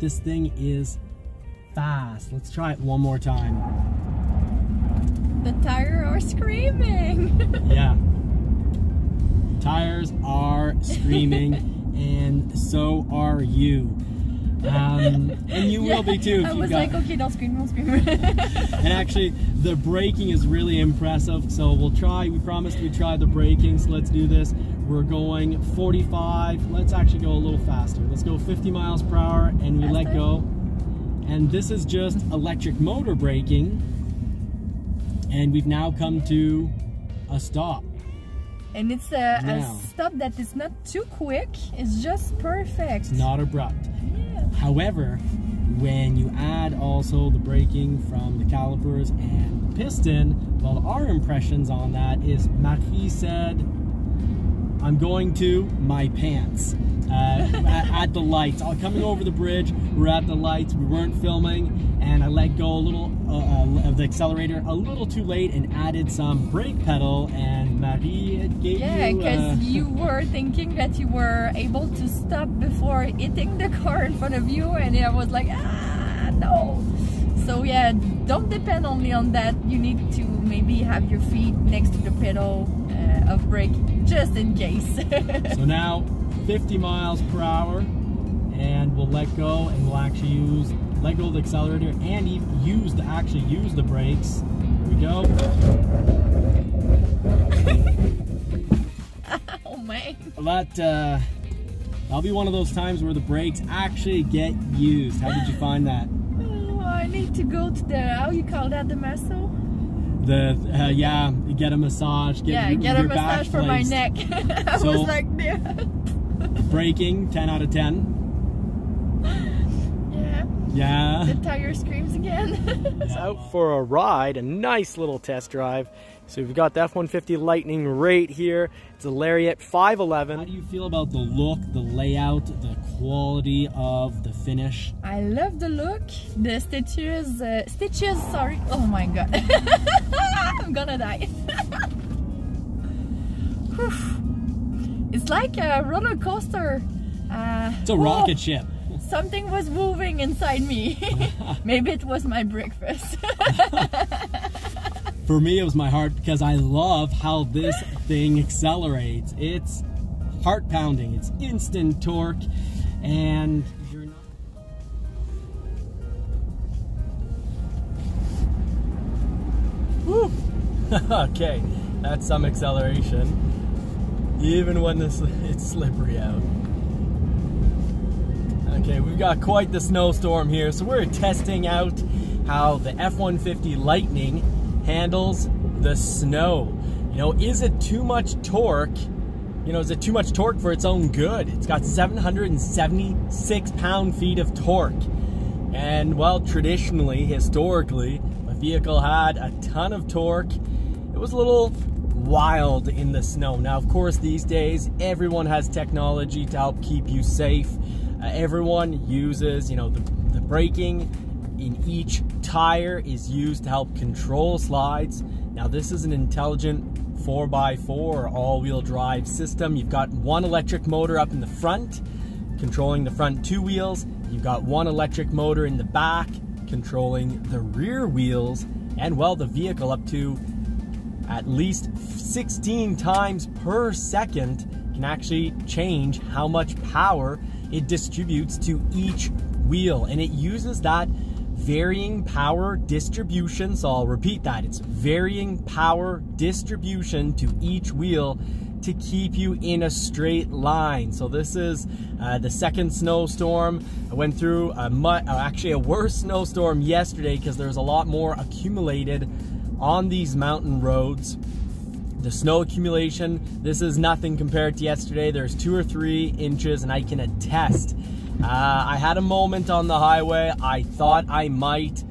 This thing is fast. Let's try it one more time. The tires are screaming. Yeah. Tires are screaming, and so are you. And you will be too. If I was like, okay, don't scream, don't scream. And actually, the braking is really impressive. So we'll try. We promised we'd try the braking. So let's do this. We're going 45. Let's actually go a little faster. Let's go 50 miles per hour, and we let go. And this is just electric motor braking. And we've now come to a stop. And it's a stop that is not too quick. It's just perfect. It's not abrupt. However, when you add also the braking from the calipers and the piston, well, our impressions on that is Marie said, I'm going to my pants at the lights. Coming over the bridge, we're at the lights, we weren't filming, and I let go a little of the accelerator a little too late and added some brake pedal, and Marie gave you... Yeah, because you were thinking that you were able to stop before hitting the car in front of you, and I was like, ah, no. So yeah, don't depend only on that. You need to maybe have your feet next to the pedal of brake, just in case. So now, 50 miles per hour, and we'll let go, and we'll actually use, let go of the accelerator and even use the, actually use the brakes. Here we go. Oh man. But that'll be one of those times where the brakes actually get used. How did you find that? Oh, I need to go to the, how you call that, the muscle? The, yeah, get a massage. Get a massage for my neck. I was like, yeah. Braking, 10 out of 10. Yeah. The tire screams again. It's out for a ride, a nice little test drive. So we've got the F-150 Lightning right here. It's a Lariat 511. How do you feel about the look, the layout, the quality of the finish? I love the look. The stitches, sorry. Oh my God. I'm gonna die. It's like a roller coaster. It's a rocket ship. Something was moving inside me. Maybe it was my breakfast. For me, it was my heart, because I love how this thing accelerates. It's heart pounding, it's instant torque, and you're not... Woo! Okay, that's some acceleration. Even when it's slippery out. Okay, we've got quite the snowstorm here, so we're testing out how the F-150 Lightning handles the snow. You know, is it too much torque? You know, is it too much torque for its own good? It's got 776 pound-feet of torque. And well, traditionally, historically, my vehicle had a ton of torque. It was a little wild in the snow. Now, of course, these days, everyone has technology to help keep you safe. Everyone uses, you know, the braking in each tire is used to help control slides. Now this is an intelligent 4x4 all-wheel drive system. You've got one electric motor up in the front, controlling the front two wheels. You've got one electric motor in the back, controlling the rear wheels, and well, the vehicle up to at least 16 times per second can actually change how much power it distributes to each wheel, and it uses that varying power distribution. So I'll repeat that. It's varying power distribution to each wheel to keep you in a straight line. So this is the second snowstorm. I went through actually a worse snowstorm yesterday because there's a lot more accumulated on these mountain roads. The snow accumulation, this is nothing compared to yesterday. There's 2 or 3 inches, and I can attest. I had a moment on the highway. I thought I might.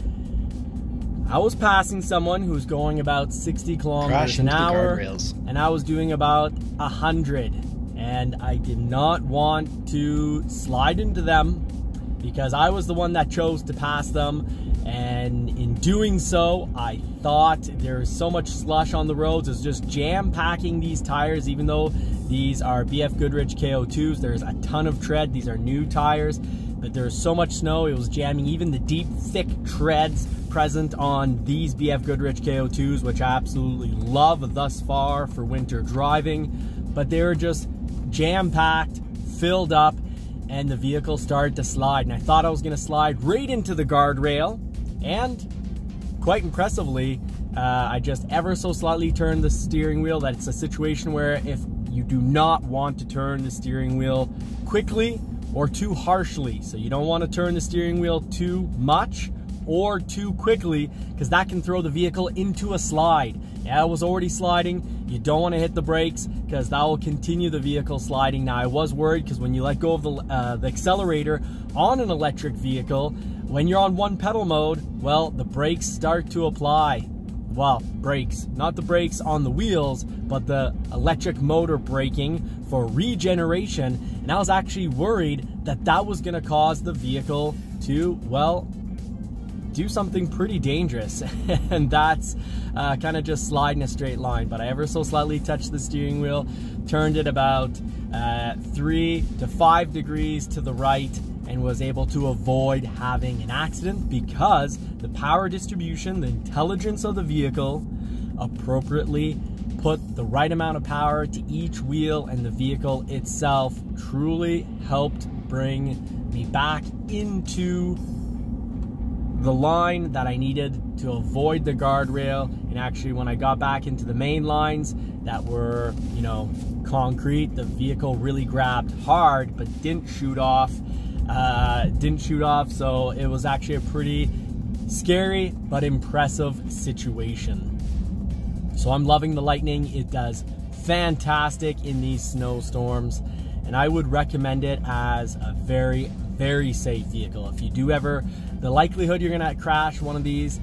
I was passing someone who was going about 60 kilometers an hour, and I was doing about 100, and I did not want to slide into them because I was the one that chose to pass them. And in doing so, I thought there was so much slush on the roads. It's just jam-packing these tires, even though these are BF Goodrich KO2s. There's a ton of tread. These are new tires. but there was so much snow, it was jamming even the deep, thick treads present on these BF Goodrich KO2s, which I absolutely love thus far for winter driving. But they were just jam-packed, filled up, and the vehicle started to slide. And I thought I was gonna slide right into the guardrail, and quite impressively, I just ever so slightly turned the steering wheel. That's a situation where if you do not want to turn the steering wheel quickly or too harshly. So you don't want to turn the steering wheel too much or too quickly, because that can throw the vehicle into a slide. Yeah, it was already sliding. You don't want to hit the brakes because that will continue the vehicle sliding. Now I was worried because when you let go of the accelerator on an electric vehicle, when you're on one pedal mode, well, the brakes start to apply. Well, brakes, not the brakes on the wheels, but the electric motor braking for regeneration. And I was actually worried that that was gonna cause the vehicle to, well, do something pretty dangerous. And that's kind of just slide in a straight line. But I ever so slightly touched the steering wheel, turned it about 3 to 5 degrees to the right, and was able to avoid having an accident because the power distribution, the intelligence of the vehicle, appropriately put the right amount of power to each wheel, and the vehicle itself truly helped bring me back into the line that I needed to avoid the guardrail. And actually, when I got back into the main lines that were, you know, concrete, the vehicle really grabbed hard but didn't shoot off. So it was actually a pretty scary but impressive situation. So I'm loving the Lightning. It does fantastic in these snowstorms, and I would recommend it as a very, very safe vehicle. If you do ever, the likelihood you're gonna crash one of these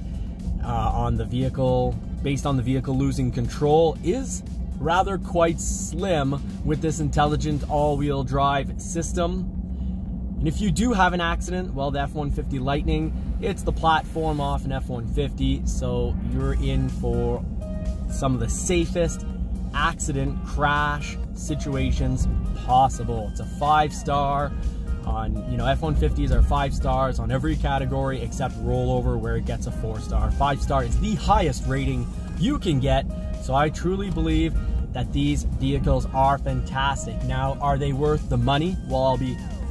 on the vehicle, based on the vehicle losing control, is rather quite slim with this intelligent all-wheel drive system. And if you do have an accident, well, the F-150 Lightning, it's the platform off an F-150, so you're in for some of the safest accident crash situations possible. It's a 5-star on, you know, F-150s are 5 stars on every category except rollover, where it gets a 4-star. 5-star is the highest rating you can get, so I truly believe that these vehicles are fantastic. Now, are they worth the money? Well,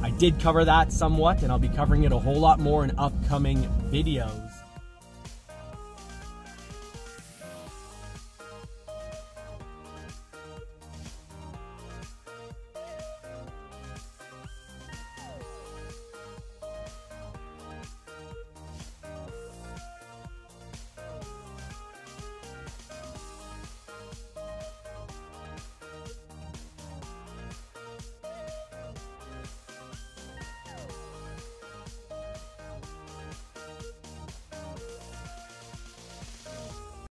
I did cover that somewhat, and I'll be covering it a whole lot more in upcoming videos.